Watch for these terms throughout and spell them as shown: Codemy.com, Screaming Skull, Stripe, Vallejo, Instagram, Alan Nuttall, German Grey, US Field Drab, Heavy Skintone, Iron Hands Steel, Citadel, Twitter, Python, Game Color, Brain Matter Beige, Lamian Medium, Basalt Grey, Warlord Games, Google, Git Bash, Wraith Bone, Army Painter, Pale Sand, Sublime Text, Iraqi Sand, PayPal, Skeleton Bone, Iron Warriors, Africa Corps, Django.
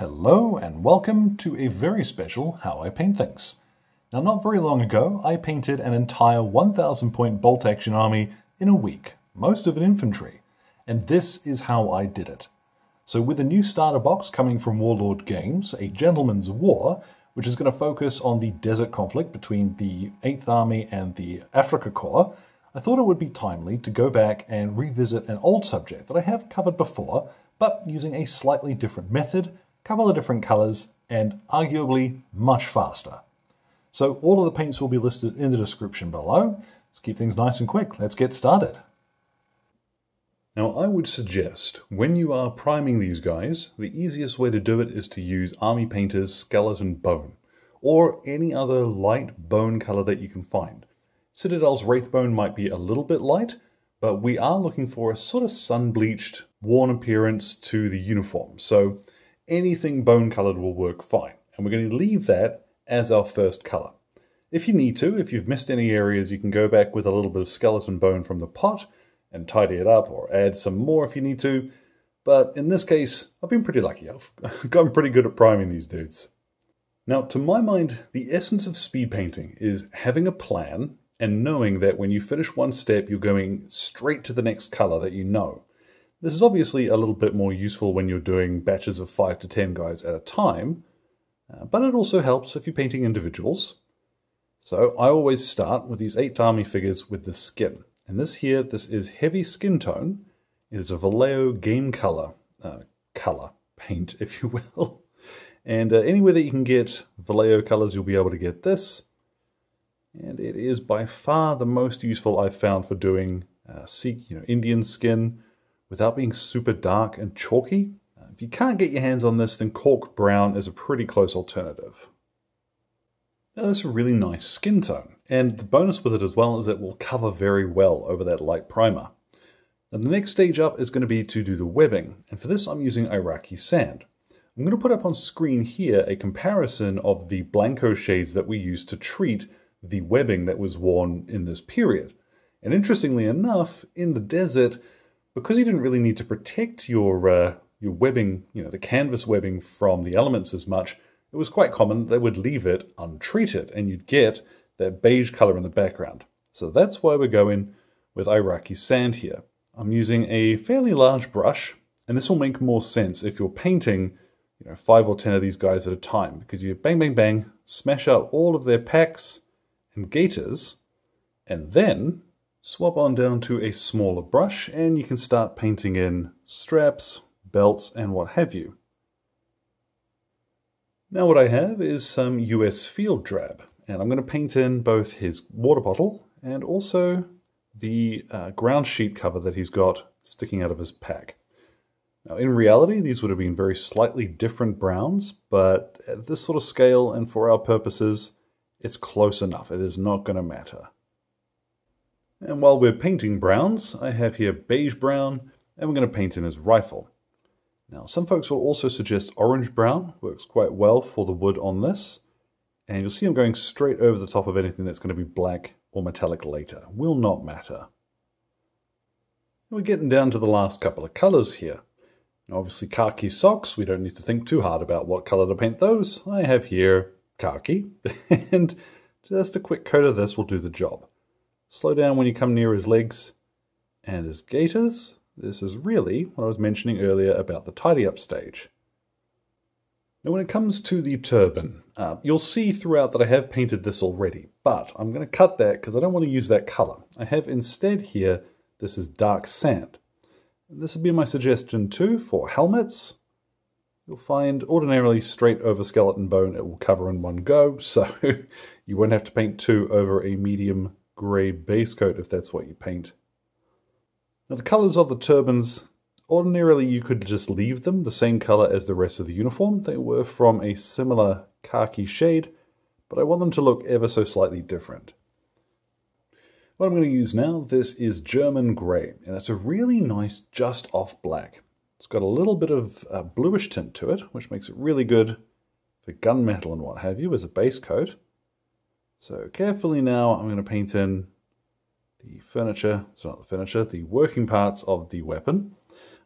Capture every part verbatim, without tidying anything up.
Hello and welcome to a very special How I Paint Things. Now, not very long ago, I painted an entire one thousand point Bolt Action army in a week, most of it infantry, and this is how I did it. So with a new starter box coming from Warlord Games, A Gentleman's War, which is going to focus on the desert conflict between the eighth Army and the Africa Corps, I thought it would be timely to go back and revisit an old subject that I have covered before, but using a slightly different method, couple of different colors, and arguably much faster. So all of the paints will be listed in the description below. Let's keep things nice and quick. Let's get started. Now, I would suggest when you are priming these guys, the easiest way to do it is to use Army Painter's Skeleton Bone, or any other light bone color that you can find. Citadel's Wraith Bone might be a little bit light, but we are looking for a sort of sun-bleached, worn appearance to the uniform. So anything bone colored will work fine, and we're going to leave that as our first color. If you need to, if you've missed any areas, you can go back with a little bit of skeleton bone from the pot and tidy it up, or add some more if you need to. But in this case, I've been pretty lucky. I've gotten pretty good at priming these dudes. Now, to my mind, the essence of speed painting is having a plan and knowing that when you finish one step, you're going straight to the next color that you know. This is obviously a little bit more useful when you're doing batches of five to ten guys at a time, but it also helps if you're painting individuals. So I always start with these eighth Army figures with the skin. And this here, this is Heavy Skintone. It is a Vallejo game color, uh, color paint, if you will. And uh, anywhere that you can get Vallejo colors, you'll be able to get this. And it is by far the most useful I've found for doing uh, you know, Indian skin, without being super dark and chalky. If you can't get your hands on this, then Cork Brown is a pretty close alternative. Now, that's a really nice skin tone, and the bonus with it as well is that it will cover very well over that light primer. Now, the next stage up is going to be to do the webbing, and for this I'm using Iraqi Sand. I'm going to put up on screen here a comparison of the Blanco shades that we used to treat the webbing that was worn in this period. And interestingly enough, in the desert, because you didn't really need to protect your uh, your webbing, you know, the canvas webbing from the elements as much, it was quite common they would leave it untreated and you'd get that beige color in the background. So that's why we're going with Iraqi Sand here. I'm using a fairly large brush, and this will make more sense if you're painting, you know, five or ten of these guys at a time, because you bang, bang, bang, smash out all of their packs and gaiters, and then swap on down to a smaller brush and you can start painting in straps, belts, and what have you. Now what I have is some U S Field Drab, and I'm going to paint in both his water bottle and also the uh, ground sheet cover that he's got sticking out of his pack. Now, in reality, these would have been very slightly different browns, but at this sort of scale and for our purposes, it's close enough. It is not going to matter. And while we're painting browns, I have here beige brown, and we're going to paint in his rifle. Now, some folks will also suggest orange brown, works quite well for the wood on this. And you'll see I'm going straight over the top of anything that's going to be black or metallic later. Will not matter. We're getting down to the last couple of colors here. Now, obviously khaki socks, we don't need to think too hard about what color to paint those. I have here khaki, and just a quick coat of this will do the job. Slow down when you come near his legs and his gaiters. This is really what I was mentioning earlier about the tidy up stage. Now, when it comes to the turban, uh, you'll see throughout that I have painted this already, but I'm going to cut that because I don't want to use that color. I have instead here, this is dark sand. This would be my suggestion too for helmets. You'll find ordinarily straight over skeleton bone it will cover in one go, so you won't have to paint two over a medium grey base coat if that's what you paint. Now, the colours of the turbans, ordinarily you could just leave them the same colour as the rest of the uniform. They were from a similar khaki shade, but I want them to look ever so slightly different. What I'm going to use now, this is German Grey, and it's a really nice just off black. It's got a little bit of a bluish tint to it, which makes it really good for gunmetal and what have you as a base coat. So carefully now, I'm going to paint in the furniture, it's not the furniture, the working parts of the weapon.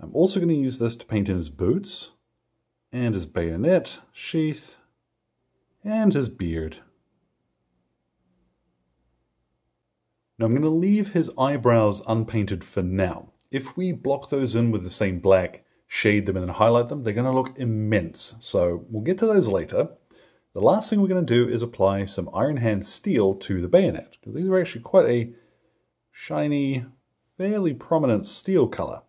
I'm also going to use this to paint in his boots and his bayonet, sheath, and his beard. Now I'm going to leave his eyebrows unpainted for now. If we block those in with the same black, shade them and then highlight them, they're going to look immense. So we'll get to those later. The last thing we're going to do is apply some Iron Hands Steel to the bayonet, because these are actually quite a shiny, fairly prominent steel color.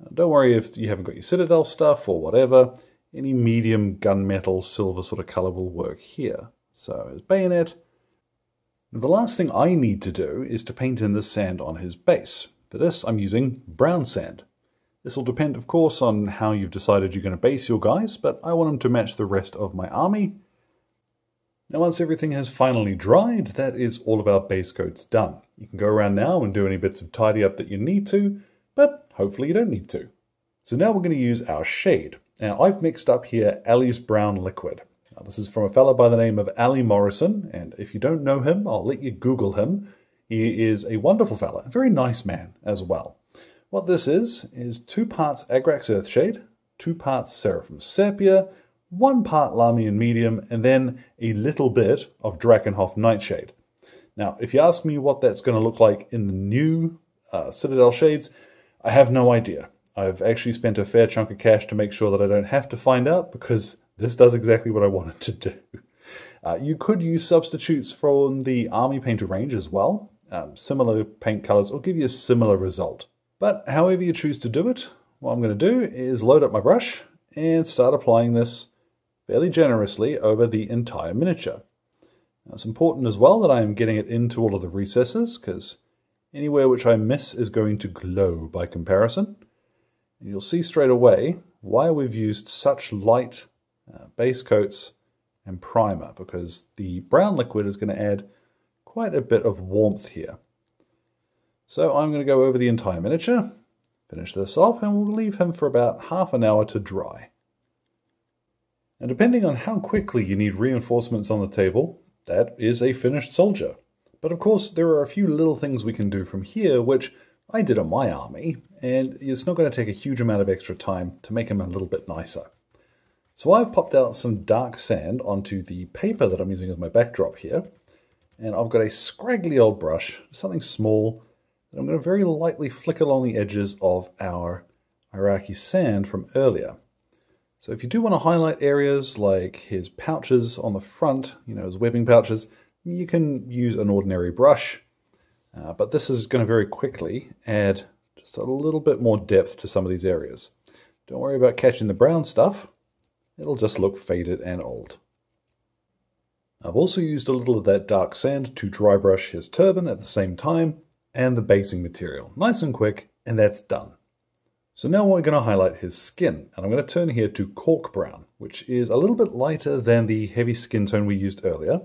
Now, don't worry if you haven't got your Citadel stuff or whatever. Any medium gunmetal, silver sort of color will work here. So his bayonet. Now, the last thing I need to do is to paint in the sand on his base. For this, I'm using brown sand. This will depend, of course, on how you've decided you're going to base your guys, but I want them to match the rest of my army. Now, once everything has finally dried, that is all of our base coats done. You can go around now and do any bits of tidy up that you need to, but hopefully you don't need to. So now we're going to use our shade. Now, I've mixed up here Aly's brown liquid. Now, this is from a fellow by the name of Aly Morrison, and if you don't know him, I'll let you Google him. He is a wonderful fella, a very nice man as well. What this is, is two parts Agrax Earthshade, two parts Seraphim Sepia, one part Lamian Medium, and then a little bit of Drakenhof Nightshade. Now, if you ask me what that's going to look like in the new uh, Citadel shades, I have no idea. I've actually spent a fair chunk of cash to make sure that I don't have to find out, because this does exactly what I wanted to do. Uh, you could use substitutes from the Army Painter range as well. Um, similar paint colors will give you a similar result. But however you choose to do it, what I'm going to do is load up my brush and start applying this fairly generously over the entire miniature. Now, it's important as well that I am getting it into all of the recesses, because anywhere which I miss is going to glow by comparison. And you'll see straight away why we've used such light uh, base coats and primer, because the brown liquid is going to add quite a bit of warmth here. So I'm going to go over the entire miniature, finish this off, and we'll leave him for about half an hour to dry. And depending on how quickly you need reinforcements on the table, that is a finished soldier. But of course there are a few little things we can do from here, which I did on my army, and it's not going to take a huge amount of extra time to make him a little bit nicer. So I've popped out some dark sand onto the paper that I'm using as my backdrop here, and I've got a scraggly old brush, something small, I'm going to very lightly flick along the edges of our Iraqi sand from earlier. So if you do want to highlight areas like his pouches on the front, you know, his webbing pouches, you can use an ordinary brush. Uh, but this is going to very quickly add just a little bit more depth to some of these areas. Don't worry about catching the brown stuff. It'll just look faded and old. I've also used a little of that dark sand to dry brush his turban at the same time, and the basing material. Nice and quick, and that's done. So now we're going to highlight his skin, and I'm going to turn here to Cork Brown, which is a little bit lighter than the Heavy Skintone we used earlier.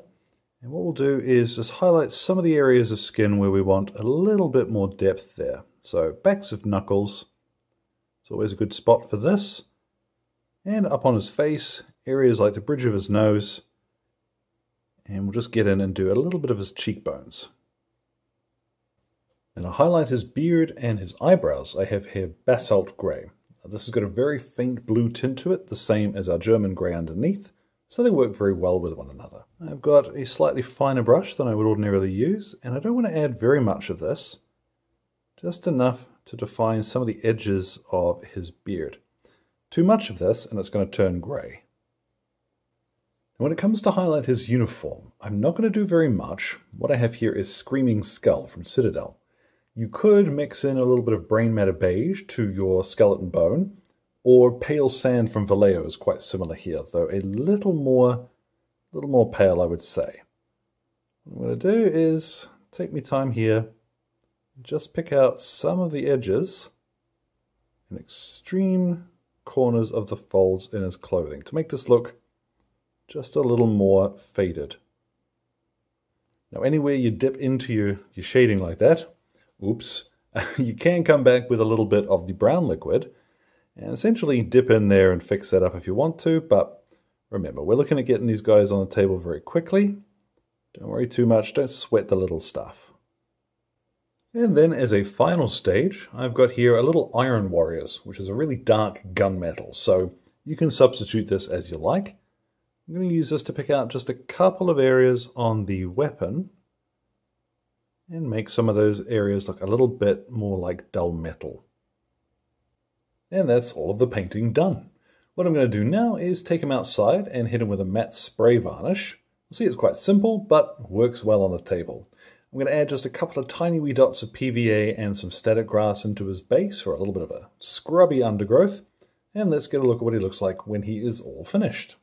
And what we'll do is just highlight some of the areas of skin where we want a little bit more depth there. So backs of knuckles, it's always a good spot for this. And up on his face, areas like the bridge of his nose. And we'll just get in and do a little bit of his cheekbones. And I'll highlight his beard and his eyebrows. I have here Basalt Grey. Now, this has got a very faint blue tint to it, the same as our German Grey underneath, so they work very well with one another. I've got a slightly finer brush than I would ordinarily use, and I don't want to add very much of this, just enough to define some of the edges of his beard. Too much of this, and it's going to turn grey. When it comes to highlight his uniform, I'm not going to do very much. What I have here is Screaming Skull from Citadel. You could mix in a little bit of Brain Matter Beige to your Skeleton Bone, or Pale Sand from Vallejo is quite similar here, though a little more, little more pale, I would say. What I'm going to do is take my time here, just pick out some of the edges and extreme corners of the folds in his clothing to make this look just a little more faded. Now, anywhere you dip into your, your shading like that, oops, you can come back with a little bit of the brown liquid and essentially dip in there and fix that up if you want to, but remember, we're looking at getting these guys on the table very quickly. Don't worry too much, don't sweat the little stuff. And then as a final stage, I've got here a little Iron Warriors, which is a really dark gunmetal, so You can substitute this as you like. I'm going to use this to pick out just a couple of areas on the weapon and make some of those areas look a little bit more like dull metal. And that's all of the painting done. What I'm going to do now is take him outside and hit him with a matte spray varnish. You'll see it's quite simple, but works well on the table. I'm going to add just a couple of tiny wee dots of P V A and some static grass into his base for a little bit of a scrubby undergrowth. And let's get a look at what he looks like when he is all finished.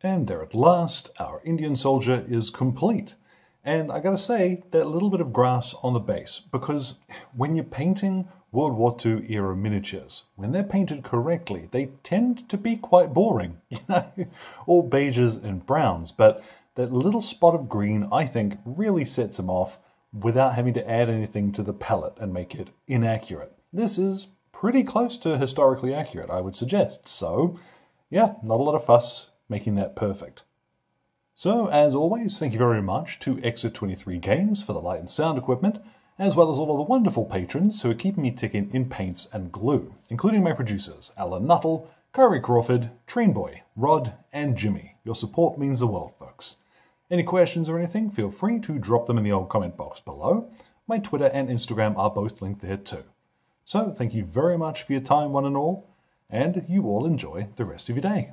And there at last, our Indian soldier is complete. And I gotta say, that little bit of grass on the base, because when you're painting World War Two era miniatures, when they're painted correctly, they tend to be quite boring, you know, all beiges and browns, but that little spot of green, I think, really sets them off without having to add anything to the palette and make it inaccurate. This is pretty close to historically accurate, I would suggest, so yeah, not a lot of fuss making that perfect. So, as always, thank you very much to Exit twenty-three Games for the light and sound equipment, as well as all of the wonderful patrons who are keeping me ticking in paints and glue, including my producers, Alan Nuttall, Kyrie Crawford, Trainboy, Rod, and Jimmy. Your support means the world, folks. Any questions or anything, feel free to drop them in the old comment box below. My Twitter and Instagram are both linked there too. So, thank you very much for your time, one and all, and you all enjoy the rest of your day.